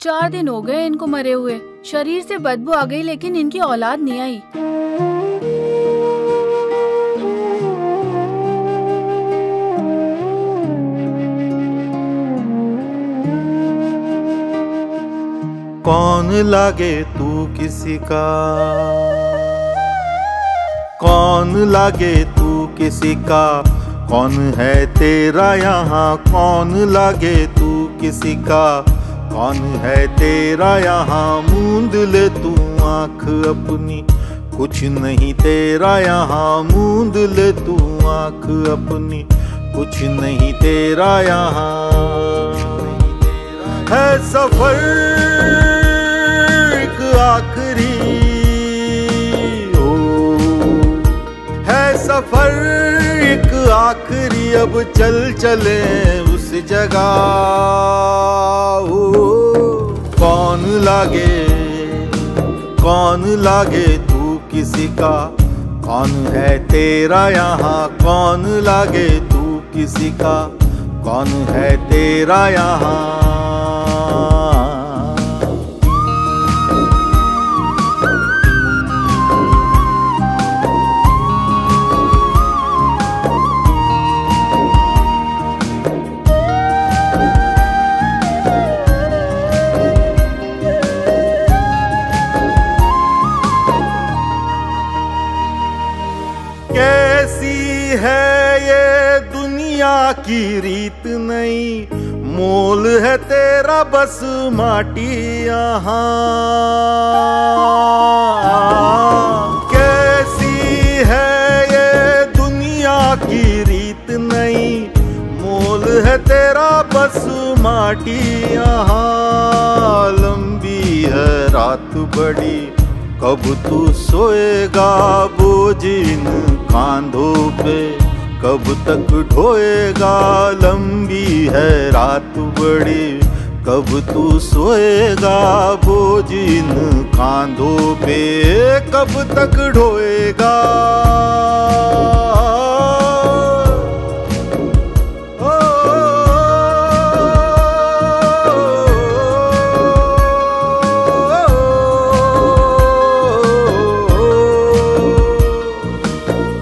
4 दिन हो गए इनको मरे हुए। शरीर से बदबू आ गई लेकिन इनकी औलाद नहीं आई। कौन लागे तू किसी का, कौन लागे तू किसी का, कौन है तेरा यहाँ। कौन लागे तू किसी का, कौन है तेरा यहाँ। मूंद ले तू आँख अपनी, कुछ नहीं तेरा यहाँ। मूंद ले तू आँख अपनी, कुछ नहीं तेरा यहाँ। है सफर एक आखिरी हो, है सफर एक आखिरी। अब चल चले उस जगह। कौन लागे, कौन लागे तू किसी का, कौन है तेरा यहाँ। कौन लागे तू किसी का, कौन है तेरा यहाँ। कैसी है ये दुनिया की रीत, नहीं मोल है तेरा बस माटी यहाँ। कैसी है ये दुनिया की रीत, नहीं मोल है तेरा बस माटी यहाँ। लंबी है रात बड़ी, कब तू सोएगा बोझ इन कांधों पे, कब तक ढोएगा। लंबी है रात बड़ी, कब तू सोएगा बोझ इन कांधों पे, कब तक ढोएगा।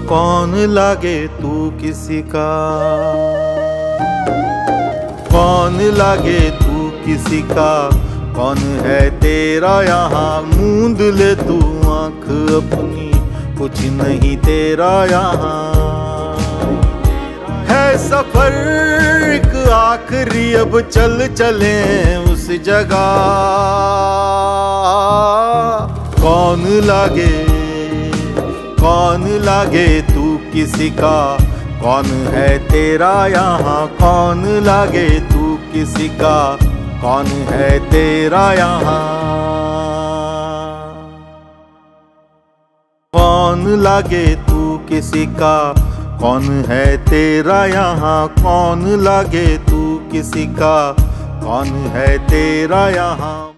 कौन लागे तू किसी का, कौन लागे तू किसी का, कौन है तेरा यहाँ। मूंद ले तू आँख अपनी, कुछ नहीं तेरा यहाँ। है सफर एक आखिरी, अब चल चले उस जगह। कौन लागे, कौन लागे तू किसी का, कौन है तेरा यहाँ। कौन लागे तू किसी का, कौन है तेरा यहाँ। कौन लागे तू किसी का, कौन है तेरा यहाँ। कौन लागे तू किसी का, कौन है तेरा यहाँ।